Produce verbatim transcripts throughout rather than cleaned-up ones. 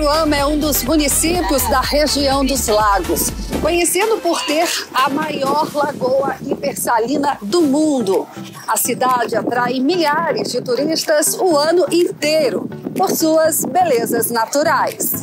Araruama é um dos municípios da região dos Lagos, conhecido por ter a maior lagoa hipersalina do mundo. A cidade atrai milhares de turistas o ano inteiro por suas belezas naturais.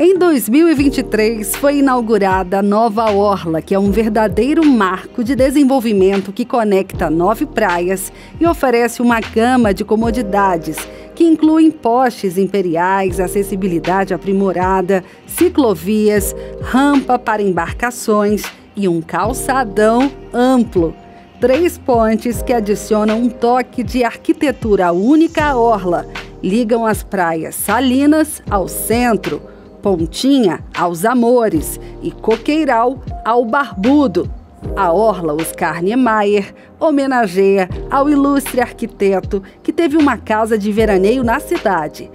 Em dois mil e vinte e três, foi inaugurada a nova orla, que é um verdadeiro marco de desenvolvimento que conecta nove praias e oferece uma gama de comodidades, que incluem postes imperiais, acessibilidade aprimorada, ciclovias, rampa para embarcações e um calçadão amplo. Três pontes que adicionam um toque de arquitetura única à orla, ligam as praias salinas ao centro, Pontinha aos Amores e Coqueiral ao Barbudo. A orla Oscar Niemeyer homenageia ao ilustre arquiteto que teve uma casa de veraneio na cidade.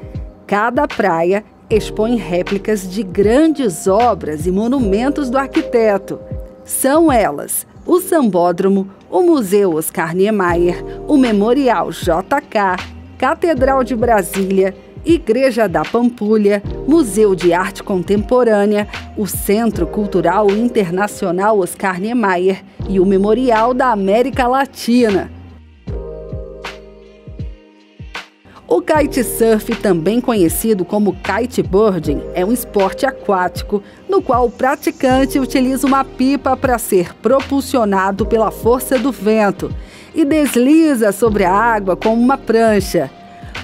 Cada praia expõe réplicas de grandes obras e monumentos do arquiteto. São elas o Sambódromo, o Museu Oscar Niemeyer, o Memorial J K, Catedral de Brasília, Igreja da Pampulha, Museu de Arte Contemporânea, o Centro Cultural Internacional Oscar Niemeyer e o Memorial da América Latina. O kitesurf, também conhecido como kiteboarding, é um esporte aquático no qual o praticante utiliza uma pipa para ser propulsionado pela força do vento e desliza sobre a água com uma prancha.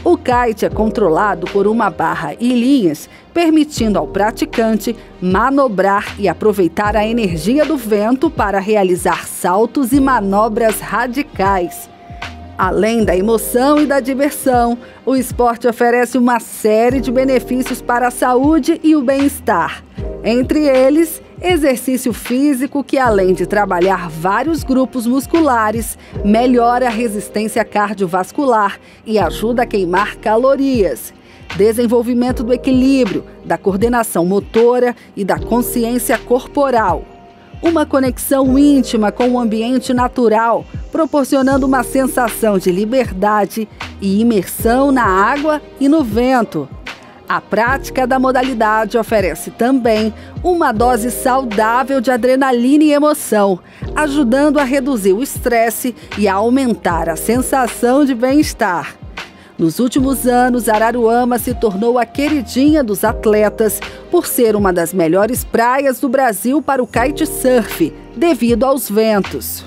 O kite é controlado por uma barra e linhas, permitindo ao praticante manobrar e aproveitar a energia do vento para realizar saltos e manobras radicais. Além da emoção e da diversão, o esporte oferece uma série de benefícios para a saúde e o bem-estar. Entre eles, exercício físico que, além de trabalhar vários grupos musculares, melhora a resistência cardiovascular e ajuda a queimar calorias. Desenvolvimento do equilíbrio, da coordenação motora e da consciência corporal. Uma conexão íntima com o ambiente natural, proporcionando uma sensação de liberdade e imersão na água e no vento. A prática da modalidade oferece também uma dose saudável de adrenalina e emoção, ajudando a reduzir o estresse e a aumentar a sensação de bem-estar. Nos últimos anos, Araruama se tornou a queridinha dos atletas por ser uma das melhores praias do Brasil para o kitesurf, devido aos ventos.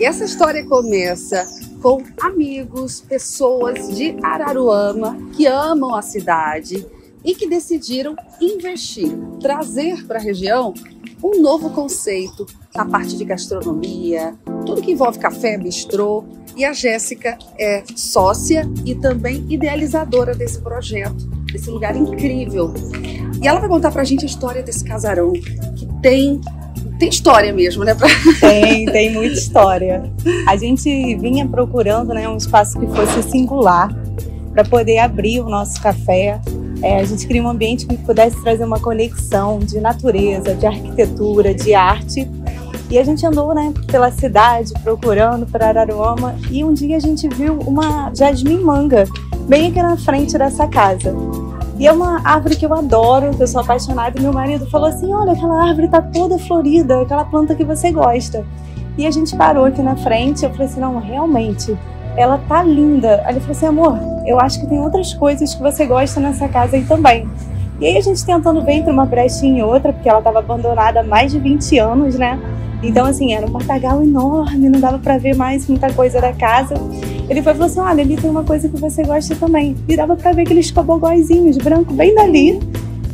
Essa história começa com amigos, pessoas de Araruama que amam a cidade e que decidiram investir, trazer para a região um novo conceito na parte de gastronomia, tudo que envolve café, bistrô. E a Jéssica é sócia e também idealizadora desse projeto, desse lugar incrível. E ela vai contar para a gente a história desse casarão, que tem... Tem história mesmo, né? Tem, tem muita história. A gente vinha procurando, né, um espaço que fosse singular para poder abrir o nosso café. É, a gente queria um ambiente que pudesse trazer uma conexão de natureza, de arquitetura, de arte. E a gente andou, né, pela cidade procurando para Araruama e um dia a gente viu uma jasmim manga bem aqui na frente dessa casa. E é uma árvore que eu adoro, que eu sou apaixonada, e meu marido falou assim, olha, aquela árvore tá toda florida, aquela planta que você gosta. E a gente parou aqui na frente, eu falei assim, não, realmente, ela tá linda. Aí ele falou assim, amor, eu acho que tem outras coisas que você gosta nessa casa aí também. E aí a gente tentando ver entre uma brechinha e outra, porque ela estava abandonada há mais de vinte anos, né? Então, assim, era um matagal enorme, não dava pra ver mais muita coisa da casa. Ele foi e falou assim, olha, ali tem uma coisa que você gosta também. E dava pra ver aqueles cobogóizinhos brancos bem dali.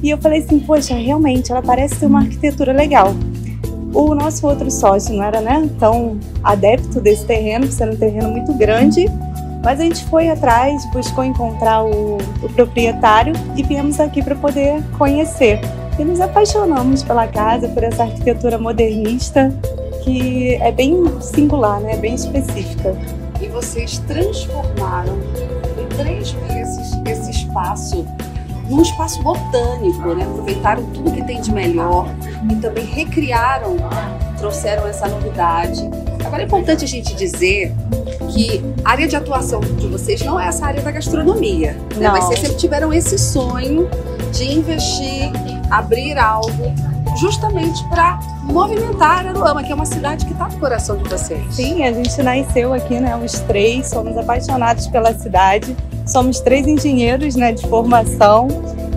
E eu falei assim, poxa, realmente, ela parece ter uma arquitetura legal. O nosso outro sócio não era, né, tão adepto desse terreno, porque era um terreno muito grande. Mas a gente foi atrás, buscou encontrar o, o proprietário e viemos aqui para poder conhecer. E nos apaixonamos pela casa, por essa arquitetura modernista, que é bem singular, né? Bem específica. E vocês transformaram em três meses esse espaço num espaço botânico, né? Aproveitaram tudo que tem de melhor e também recriaram, trouxeram essa novidade. Agora é importante a gente dizer que a área de atuação de vocês não é essa área da gastronomia, né? Mas vocês sempre tiveram esse sonho de investir, abrir algo justamente para movimentar Araruama, que é uma cidade que está no coração de vocês. Sim, a gente nasceu aqui, né? Os três somos apaixonados pela cidade, somos três engenheiros, né, de formação,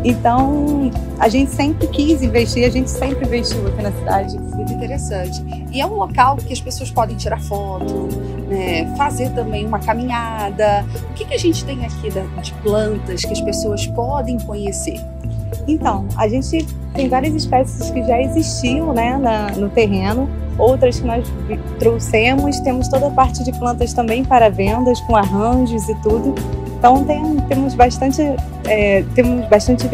então a gente sempre quis investir, a gente sempre investiu aqui na cidade. Muito interessante. E é um local que as pessoas podem tirar foto, né, fazer também uma caminhada. O que, que a gente tem aqui de plantas que as pessoas podem conhecer? Então, a gente tem várias espécies que já existiam, né, na, no terreno, outras que nós trouxemos, temos toda a parte de plantas também para vendas, com arranjos e tudo. Então tem, temos bastante, é, temos bastante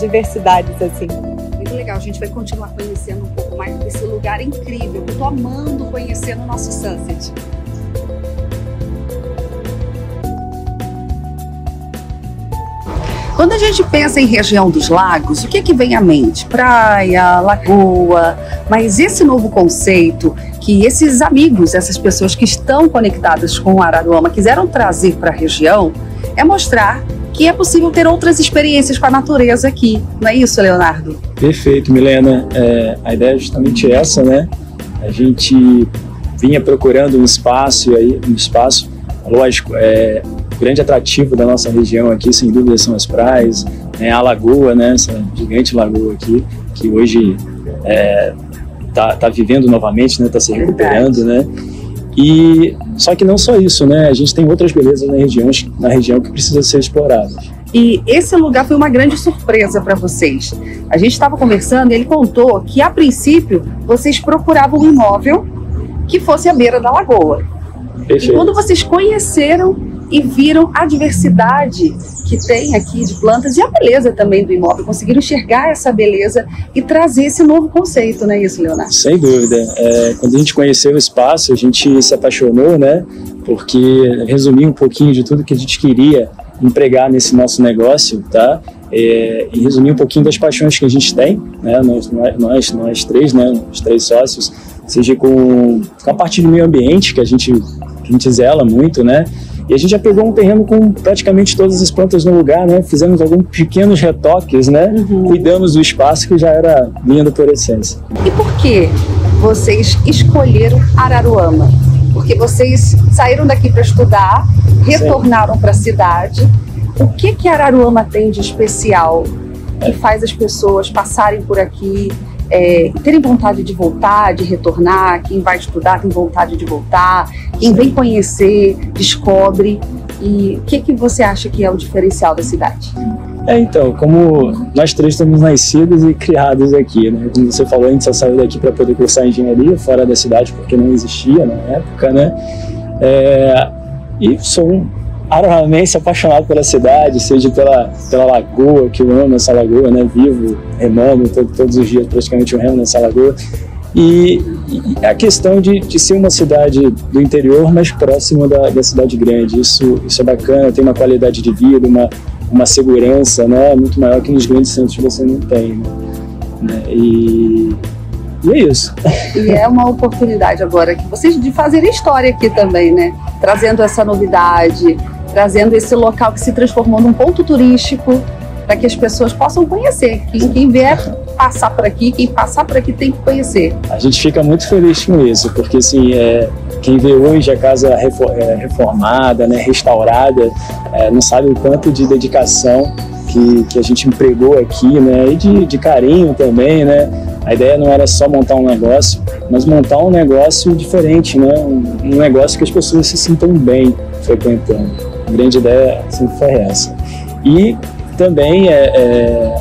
diversidades, assim. Muito legal, a gente vai continuar conhecendo um pouco mais desse lugar incrível, que eu tô amando conhecer no nosso Sunset. Quando a gente pensa em região dos lagos, o que que vem à mente? Praia, lagoa, mas esse novo conceito que esses amigos, essas pessoas que estão conectadas com Araruama quiseram trazer para a região, é mostrar que é possível ter outras experiências com a natureza aqui, não é isso, Leonardo? Perfeito, Milena. É, a ideia é justamente essa, né? A gente vinha procurando um espaço, e aí, um espaço, lógico, é... O grande atrativo da nossa região aqui, sem dúvida, são as praias, né? A lagoa, né? Essa gigante lagoa aqui, que hoje está é, tá vivendo novamente, está, né? Se recuperando, né? E, só que não só isso, né? A gente tem outras belezas na região, na região que precisam ser exploradas. E esse lugar foi uma grande surpresa para vocês. A gente estava conversando e ele contou que, a princípio, vocês procuravam um imóvel que fosse à beira da lagoa. Perfeito. E quando vocês conheceram e viram a diversidade que tem aqui de plantas e a beleza também do imóvel, conseguiram enxergar essa beleza e trazer esse novo conceito, não é isso, Leonardo? Sem dúvida. É, quando a gente conheceu o espaço, a gente se apaixonou, né? Porque resumir um pouquinho de tudo que a gente queria empregar nesse nosso negócio, tá? É, e resumir um pouquinho das paixões que a gente tem, né? Nós, nós, nós três, né? Os três sócios, seja com, com a parte do meio ambiente, que a gente, que a gente zela muito, né? E a gente já pegou um terreno com praticamente todas as plantas no lugar, né? Fizemos alguns pequenos retoques, né? Uhum. Cuidamos do espaço que já era lindo por essência. E por que vocês escolheram Araruama? Porque vocês saíram daqui para estudar, retornaram para a cidade. O que que Araruama tem de especial que faz as pessoas passarem por aqui, é, terem vontade de voltar, de retornar? Quem vai estudar tem vontade de voltar, quem vem conhecer, descobre. E o que que você acha que é o diferencial da cidade? É, então, como nós três estamos nascidos e criados aqui, né? Como você falou, a gente só saiu daqui para poder cursar engenharia fora da cidade, porque não existia na época, né? É, e sou um araruamense apaixonado pela cidade, seja pela, pela lagoa, que eu amo essa lagoa, né? Vivo, remando, todo, todos os dias praticamente eu remo nessa lagoa. E, e a questão de, de ser uma cidade do interior, mas próximo da, da cidade grande, isso, isso é bacana, tem uma qualidade de vida, uma, uma segurança, né? Muito maior que nos grandes centros você não tem, né? E... E é isso. E é uma oportunidade agora que vocês de fazerem história aqui também, né? Trazendo essa novidade, trazendo esse local que se transformou num ponto turístico, para que as pessoas possam conhecer. Quem, quem vier passar por aqui, quem passar por aqui tem que conhecer. A gente fica muito feliz com isso, porque assim, é, quem vê hoje a casa reformada, né, restaurada, é, não sabe o quanto de dedicação que, que a gente empregou aqui, né, e de, de carinho também, né. A ideia não era só montar um negócio, mas montar um negócio diferente, né? Um negócio que as pessoas se sintam bem frequentando. A grande ideia sempre foi essa. E também é, é,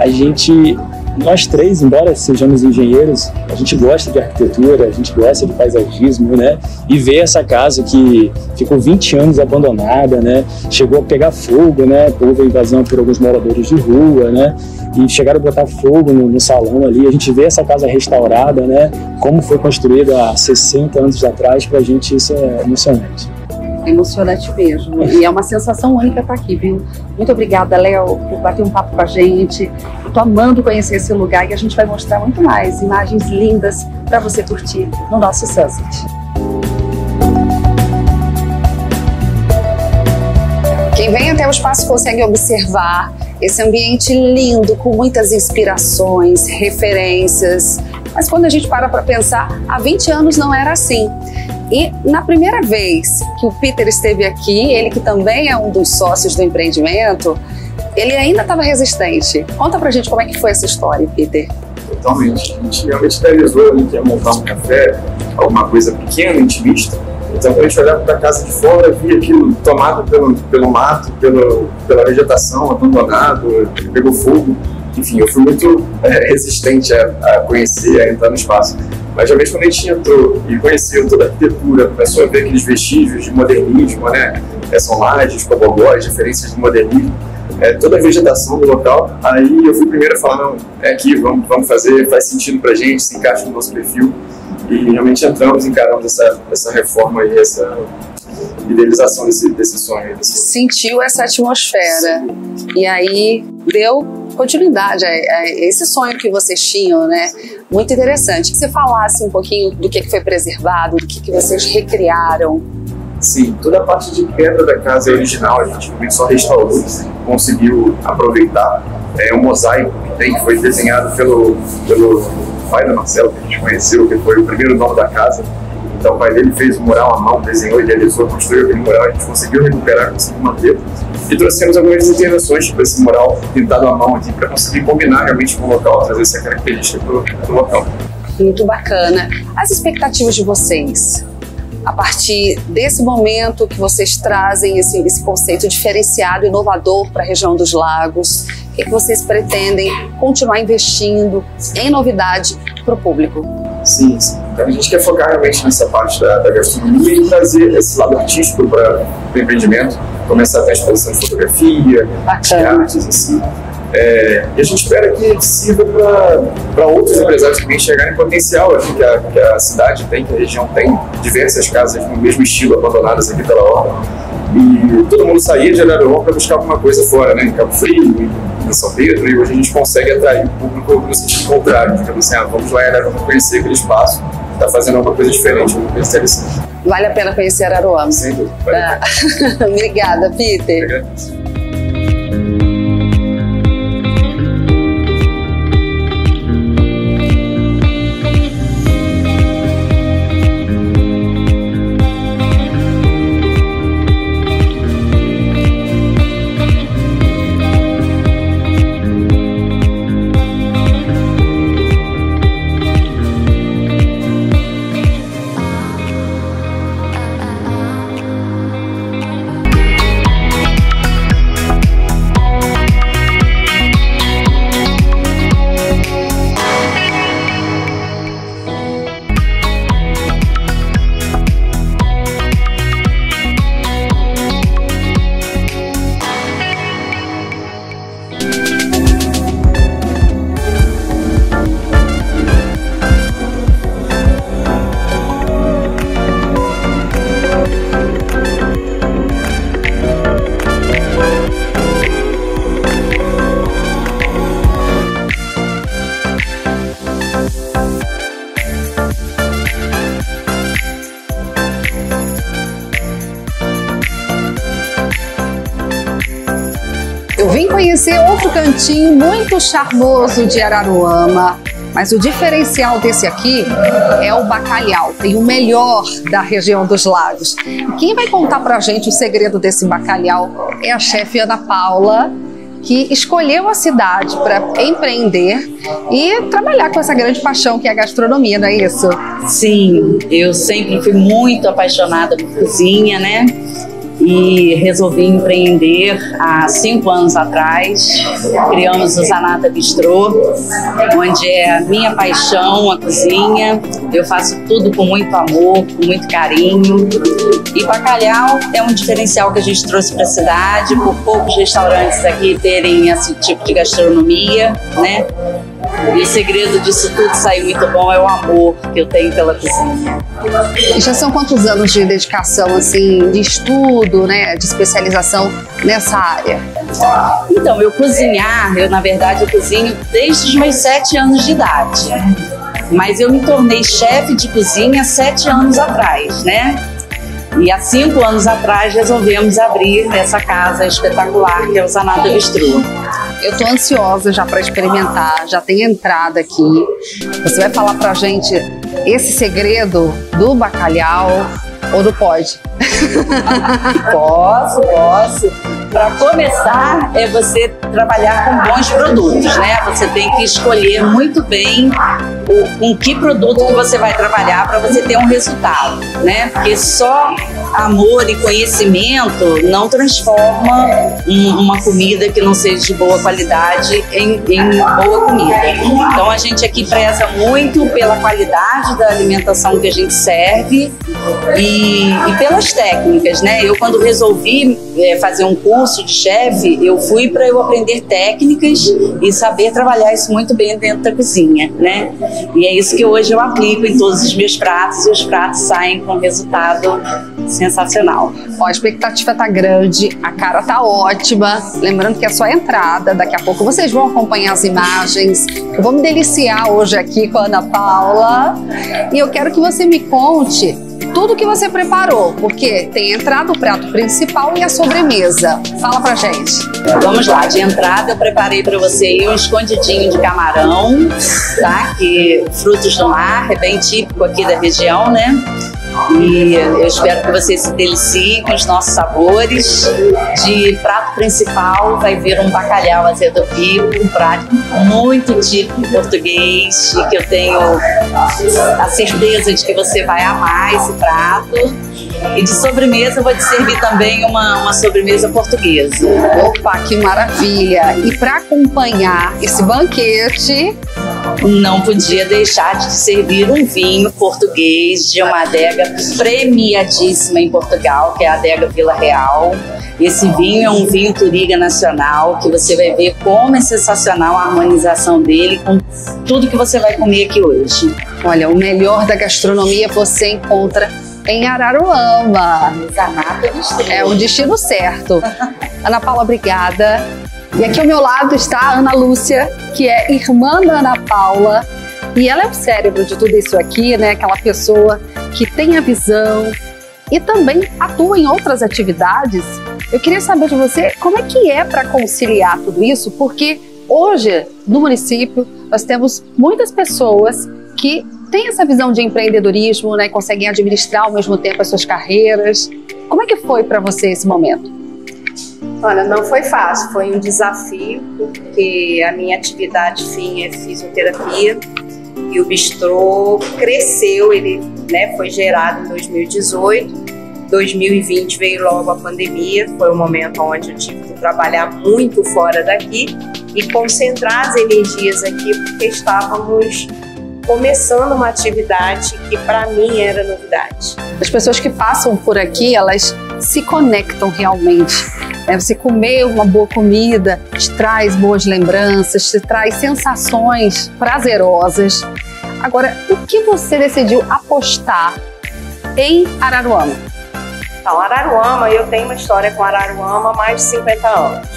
a gente, nós três, embora sejamos engenheiros, a gente gosta de arquitetura, a gente gosta de paisagismo, né? E ver essa casa que ficou vinte anos abandonada, né? Chegou a pegar fogo, né? Houve a invasão por alguns moradores de rua, né? E chegaram a botar fogo no, no salão ali. A gente vê essa casa restaurada, né? Como foi construída há sessenta anos atrás. Pra gente isso é emocionante. É emocionante mesmo. E é uma sensação única estar aqui, viu? Muito obrigada, Léo, por bater um papo com a gente. Eu tô amando conhecer esse lugar e a gente vai mostrar muito mais imagens lindas para você curtir no nosso Sunset. Quem vem até o espaço consegue observar esse ambiente lindo, com muitas inspirações, referências. Mas quando a gente para para pensar, há vinte anos não era assim. E na primeira vez que o Peter esteve aqui, ele que também é um dos sócios do empreendimento, ele ainda estava resistente. Conta pra gente como é que foi essa história, Peter. Totalmente. A gente realmente idealizou, a gente ia montar um café, alguma coisa pequena, intimista. Então, quando a gente olhava para a casa de fora, via aquilo tomado pelo, pelo mato, pelo, pela vegetação, abandonado, pegou fogo. Enfim, eu fui muito é, resistente a, a conhecer, a entrar no espaço. Mas, já vez quando a gente entrou e conheceu toda a arquitetura, começou a ver aqueles vestígios de modernismo, né? É, são lajes, cobogós, referências de modernismo, é, toda a vegetação do local. Aí eu fui primeiro a falar, não, é aqui, vamos, vamos fazer, faz sentido para a gente, se encaixa no nosso perfil. E realmente entramos, encaramos essa, essa reforma e essa idealização desse, desse sonho. Desse... Sentiu essa atmosfera. Sim. E aí deu continuidade a, a esse sonho que vocês tinham, né? Muito interessante. Que você falasse um pouquinho do que foi preservado, do que vocês recriaram. Sim, toda a parte de pedra da casa original a gente só restaurou, conseguiu aproveitar. É um mosaico que tem, que foi desenhado pelo... pelo pai da Marcela, que a gente conheceu, que foi o primeiro dono da casa. Então o pai dele fez o mural à mão, desenhou, idealizou, construiu aquele mural. A gente conseguiu recuperar, conseguiu manter. E trouxemos algumas intervenções para esse mural pintado à mão aqui, para conseguir combinar realmente com o local, trazer essa característica para o local. Muito bacana. As expectativas de vocês, a partir desse momento que vocês trazem esse, esse conceito diferenciado, inovador para a região dos Lagos, o que vocês pretendem continuar investindo em novidade para o público? Sim, sim. Então, a gente quer focar realmente nessa parte da, da gastronomia e trazer esse lado artístico para o empreendimento, começar a exposição de fotografia, bacana, de artes, assim. É, e a gente espera que sirva para outros empresários também enxergarem potencial aqui, que, a, que a cidade tem, que a região tem, diversas casas no mesmo estilo abandonadas aqui pela orla. E todo mundo saía de Araruama para buscar alguma coisa fora, né? Em Cabo Frio, em São Pedro, e hoje a gente consegue atrair o público no sentido contrário. Então, assim, ah, vamos lá em Araruama conhecer aquele espaço, está fazendo alguma coisa diferente, muito interessante. Vale a pena conhecer Araruama. Sem dúvida, vale ah. a pena. Obrigada, Peter. Obrigado. esse outro cantinho muito charmoso de Araruama. Mas o diferencial desse aqui é o bacalhau, tem o melhor da região dos lagos. Quem vai contar pra gente o segredo desse bacalhau é a chefe Ana Paula, que escolheu a cidade para empreender e trabalhar com essa grande paixão que é a gastronomia, não é isso? Sim, eu sempre fui muito apaixonada por cozinha, né? E resolvi empreender há cinco anos atrás. Criamos o Zanata Bistrô, onde é a minha paixão, a cozinha. Eu faço tudo com muito amor, com muito carinho. E bacalhau é um diferencial que a gente trouxe para a cidade, por poucos restaurantes aqui terem esse tipo de gastronomia, né? E o segredo disso tudo sair muito bom é o amor que eu tenho pela cozinha. Já são quantos anos de dedicação, assim, de estudo, né, de especialização nessa área? Então, eu cozinhar, eu na verdade eu cozinho desde os meus sete anos de idade. Mas eu me tornei chefe de cozinha sete anos atrás, né? E há cinco anos atrás resolvemos abrir essa casa espetacular que é o Zanata Bistrô. Eu tô ansiosa já para experimentar, já tem entrada aqui. Você vai falar pra gente esse segredo do bacalhau ou do pode? Posso, posso. Para começar é você trabalhar com bons produtos, né? Você tem que escolher muito bem o, com que produto que você vai trabalhar para você ter um resultado, né? Porque só amor e conhecimento não transforma um, uma comida que não seja de boa qualidade em, em boa comida. Então a gente aqui preza muito pela qualidade da alimentação que a gente serve e, e pelas técnicas, né? Eu quando resolvi é, fazer um curso curso de chefe, eu fui para eu aprender técnicas e saber trabalhar isso muito bem dentro da cozinha, né? E é isso que hoje eu aplico em todos os meus pratos e os pratos saem com um resultado sensacional. Ó, a expectativa tá grande, a cara tá ótima, lembrando que é só a entrada, daqui a pouco vocês vão acompanhar as imagens. Eu vou me deliciar hoje aqui com a Ana Paula e eu quero que você me conte tudo que você preparou, porque tem entrada, o prato principal e a sobremesa. Fala pra gente. Vamos lá, de entrada eu preparei pra você um escondidinho de camarão, tá? Que frutos do mar, é bem típico aqui da região, né? E eu espero que vocês se deliciem com os nossos sabores. De prato principal vai vir um bacalhau azedo vivo, um prato muito típico português e que eu tenho a certeza de que você vai amar esse prato. E de sobremesa eu vou te servir também uma, uma sobremesa portuguesa. Opa, que maravilha! E para acompanhar esse banquete, não podia deixar de te servir um vinho português de uma adega premiadíssima em Portugal, que é a Adega Vila Real. Esse vinho é um vinho Touriga nacional, que você vai ver como é sensacional a harmonização dele com tudo que você vai comer aqui hoje. Olha, o melhor da gastronomia você encontra em Araruama. É o destino certo. Ana Paula, obrigada. E aqui ao meu lado está a Ana Lúcia, que é irmã da Ana Paula. E ela é o cérebro de tudo isso aqui, né? Aquela pessoa que tem a visão e também atua em outras atividades. Eu queria saber de você como é que é para conciliar tudo isso, porque hoje no município nós temos muitas pessoas que têm essa visão de empreendedorismo, né? Conseguem administrar ao mesmo tempo as suas carreiras. Como é que foi para você esse momento? Olha, não foi fácil, foi um desafio, porque a minha atividade fim é fisioterapia e o bistrô cresceu, ele né, foi gerado em dois mil e dezoito, dois mil e vinte veio logo a pandemia, foi um momento onde eu tive que trabalhar muito fora daqui e concentrar as energias aqui, porque estávamos começando uma atividade que para mim era novidade. As pessoas que passam por aqui, elas se conectam realmente. É, você comer uma boa comida te traz boas lembranças, te traz sensações prazerosas. Agora, o que você decidiu apostar em Araruama? Então, Araruama, eu tenho uma história com Araruama há mais de cinquenta anos.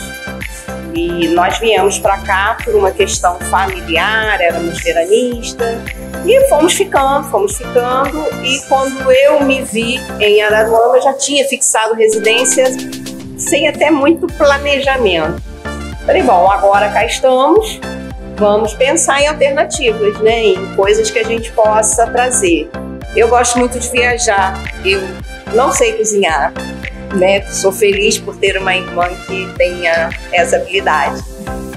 E nós viemos para cá por uma questão familiar, éramos veranistas. E fomos ficando, fomos ficando. E quando eu me vi em Araruama, eu já tinha fixado residência sem até muito planejamento. Falei, bom, agora cá estamos, vamos pensar em alternativas, né? Em coisas que a gente possa trazer. Eu gosto muito de viajar, eu não sei cozinhar, né? Sou feliz por ter uma irmã que tenha essa habilidade.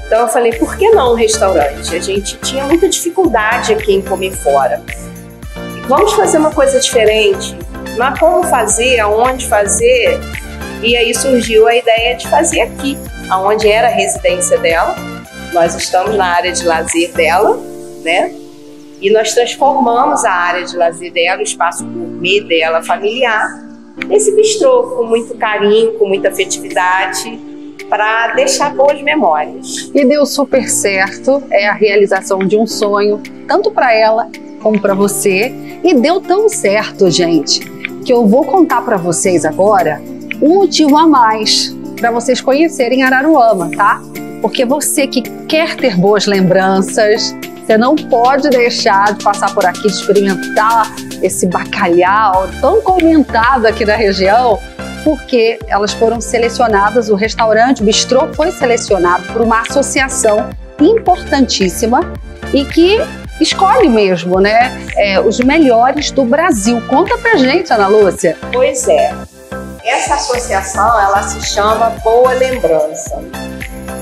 Então eu falei, por que não um restaurante? A gente tinha muita dificuldade aqui em comer fora. Vamos fazer uma coisa diferente, mas como fazer, aonde fazer? E aí surgiu a ideia de fazer aqui, aonde era a residência dela. Nós estamos na área de lazer dela, né? E nós transformamos a área de lazer dela, o espaço gourmet dela, familiar, nesse bistrô com muito carinho, com muita afetividade, para deixar boas memórias. E deu super certo, é a realização de um sonho, tanto para ela como para você. E deu tão certo, gente, que eu vou contar para vocês agora um motivo a mais para vocês conhecerem Araruama, tá? Porque você que quer ter boas lembranças, você não pode deixar de passar por aqui, experimentar esse bacalhau tão comentado aqui na região, porque elas foram selecionadas, o restaurante, o bistrô foi selecionado por uma associação importantíssima e que escolhe mesmo, né, é, os melhores do Brasil. Conta pra gente, Ana Lúcia. Pois é. Essa associação, ela se chama Boa Lembrança.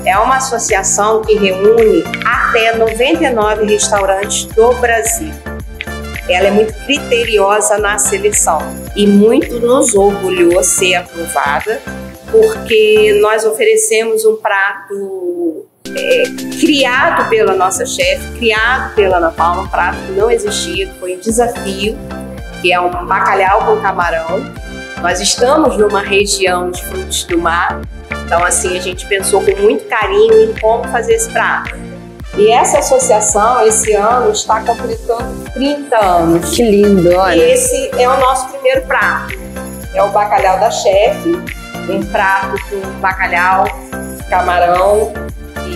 É uma associação que reúne até noventa e nove restaurantes do Brasil. Ela é muito criteriosa na seleção e muito nos orgulhou ser aprovada, porque nós oferecemos um prato É, criado pela nossa chefe, criado pela Ana Paula, um prato que não existia, foi um desafio, que é um bacalhau com camarão. Nós estamos numa região de frutos do mar, então assim, a gente pensou com muito carinho em como fazer esse prato. E essa associação, esse ano, está completando trinta anos. Que lindo, olha! E esse é o nosso primeiro prato, é o bacalhau da chefe, um prato com bacalhau, camarão,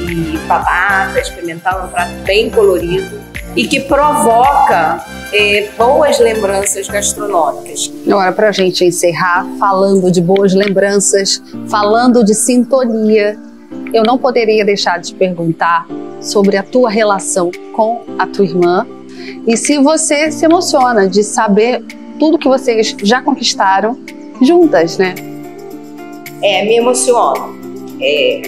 e batatas, pimentão, um prato bem colorido e que provoca é, boas lembranças gastronômicas. Agora, para a gente encerrar falando de boas lembranças, falando de sintonia, eu não poderia deixar de te perguntar sobre a tua relação com a tua irmã e se você se emociona de saber tudo que vocês já conquistaram juntas, né? É, me emociona. É...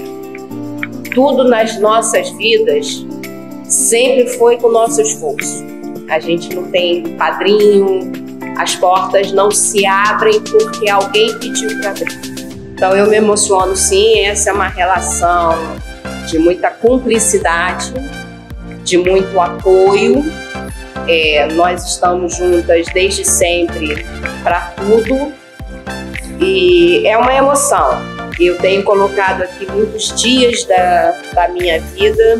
Tudo nas nossas vidas sempre foi com o nosso esforço. A gente não tem padrinho, as portas não se abrem porque alguém pediu para abrir. Então eu me emociono sim, essa é uma relação de muita cumplicidade, de muito apoio. É, nós estamos juntas desde sempre para tudo e é uma emoção. Eu tenho colocado aqui muitos dias da, da minha vida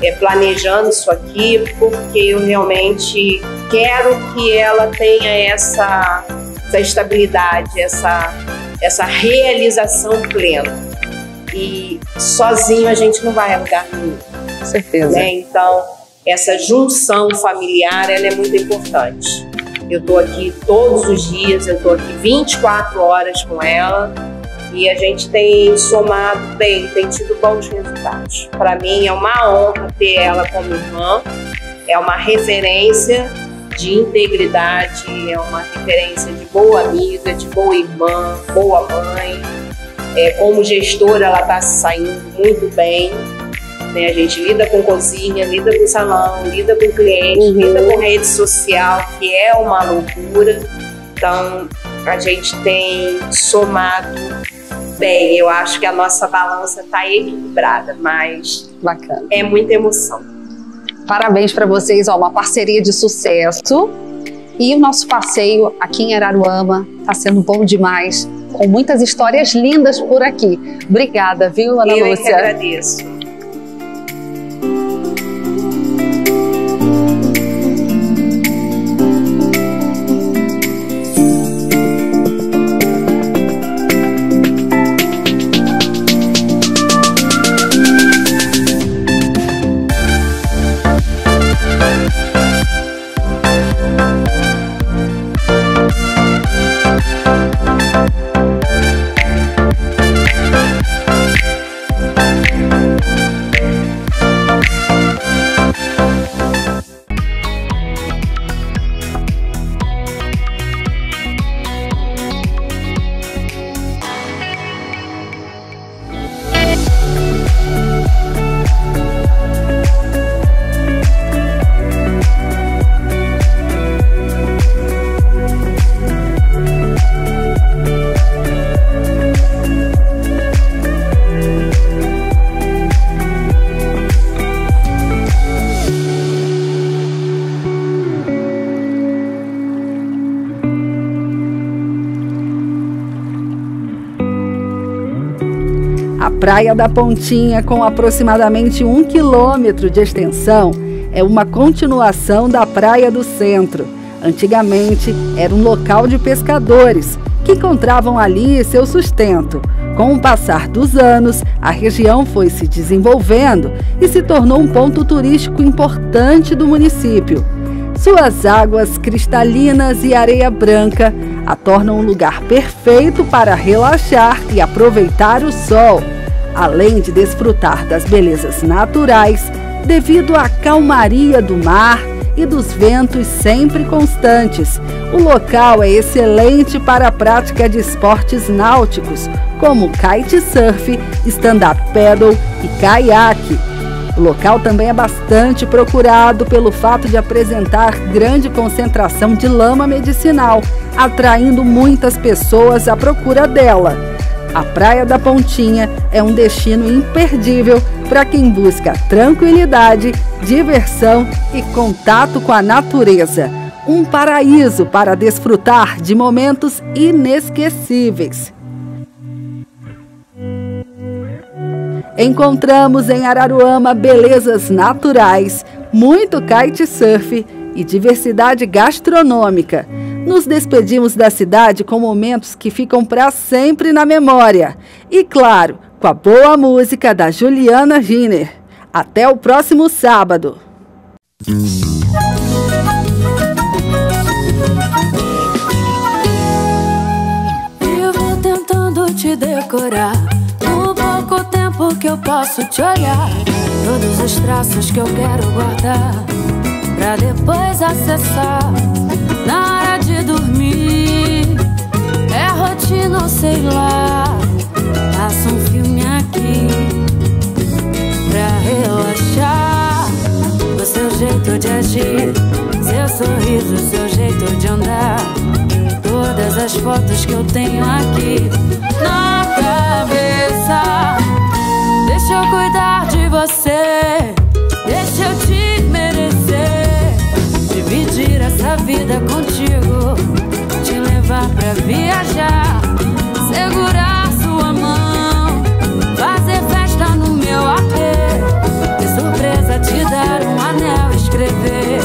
é, planejando isso aqui, porque eu realmente quero que ela tenha essa, essa estabilidade, essa, essa realização plena. E sozinho a gente não vai a lugar nenhum. Com certeza. Né? Então, essa junção familiar ela é muito importante. Eu estou aqui todos os dias, eu estou aqui vinte e quatro horas com ela. E a gente tem somado bem, tem tido bons resultados. Para mim é uma honra ter ela como irmã, é uma referência de integridade, é uma referência de boa amiga, de boa irmã, boa mãe. É, como gestora ela está saindo muito bem, né? A gente lida com cozinha, lida com salão, lida com cliente, uhum. lida com rede social, que é uma loucura. Então a gente tem somado bem, eu acho que a nossa balança está equilibrada, mas bacana. É muita emoção. Parabéns para vocês, ó, uma parceria de sucesso. E o nosso passeio aqui em Araruama está sendo bom demais, com muitas histórias lindas por aqui. Obrigada, viu, Ana Lúcia? Eu que agradeço. We'll be right back. A Praia da Pontinha, com aproximadamente um quilômetro de extensão, é uma continuação da Praia do Centro. Antigamente, era um local de pescadores, que encontravam ali seu sustento. Com o passar dos anos, a região foi se desenvolvendo e se tornou um ponto turístico importante do município. Suas águas cristalinas e areia branca a tornam um lugar perfeito para relaxar e aproveitar o sol, além de desfrutar das belezas naturais devido à calmaria do mar e dos ventos sempre constantes. O local é excelente para a prática de esportes náuticos, como kitesurf, stand-up paddle e caiaque. O local também é bastante procurado pelo fato de apresentar grande concentração de lama medicinal, atraindo muitas pessoas à procura dela. A Praia da Pontinha é um destino imperdível para quem busca tranquilidade, diversão e contato com a natureza. Um paraíso para desfrutar de momentos inesquecíveis. Encontramos em Araruama belezas naturais, muito kitesurf e diversidade gastronômica. Nos despedimos da cidade com momentos que ficam para sempre na memória. E claro, com a boa música da Juliana Wiener. Até o próximo sábado! Eu vou tentando te decorar, no pouco tempo que eu posso te olhar, todos os traços que eu quero guardar, pra depois acessar. Na hora de dormir, é rotina ou sei lá, passa um filme aqui pra relaxar. O seu jeito de agir, seu sorriso, seu jeito de andar, todas as fotos que eu tenho aqui na cabeça. Deixa eu cuidar de você, deixa eu te merecer, dividir essa vida contigo, te levar pra viajar, segurar sua mão, fazer festa no meu apê, de surpresa te dar um anel, escrever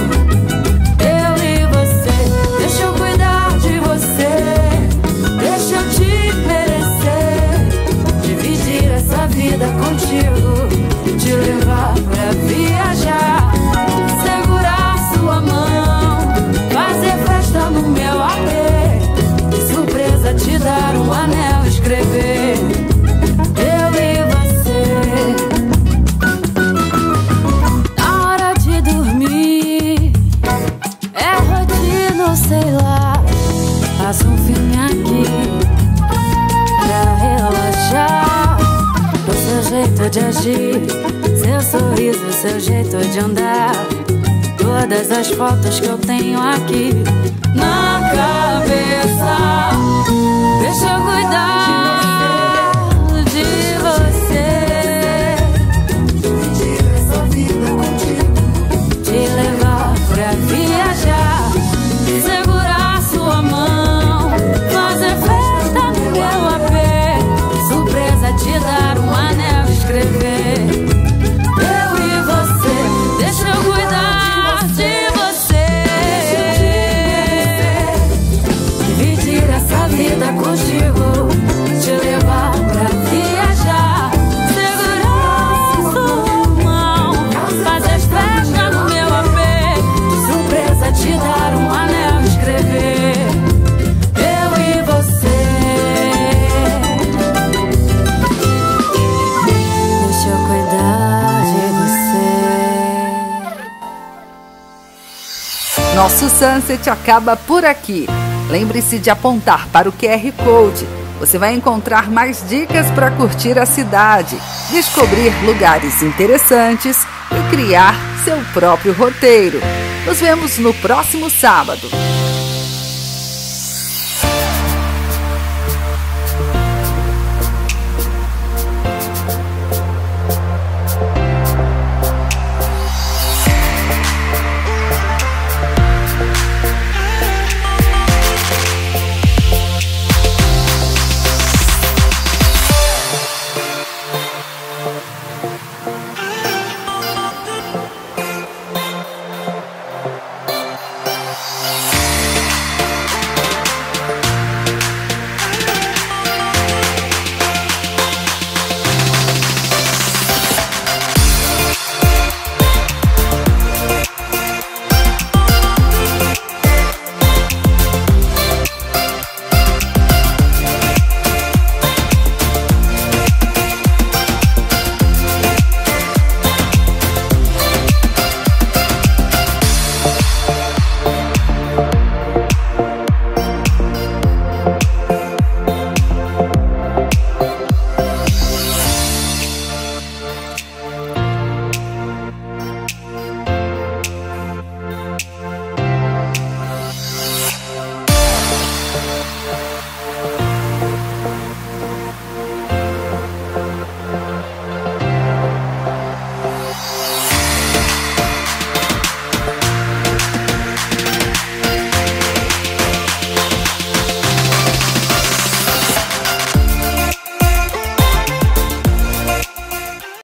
eu e você. Deixa eu cuidar de você, deixa eu te merecer, dividir essa vida contigo, te levar pra viajar, segurar sua mão, fazer festa no meu apê, de surpresa te dar um anel, escrever eu e você. Na hora de dormir, é rotina, sei lá, passa um filme aqui pra relaxar. O seu jeito de agir, seu sorriso, seu jeito de andar, todas as fotos que eu tenho aqui na cabeça. Deixa eu cuidar . Nosso Sunset acaba por aqui. Lembre-se de apontar para o Q R Code. Você vai encontrar mais dicas para curtir a cidade, descobrir lugares interessantes e criar seu próprio roteiro. Nos vemos no próximo sábado.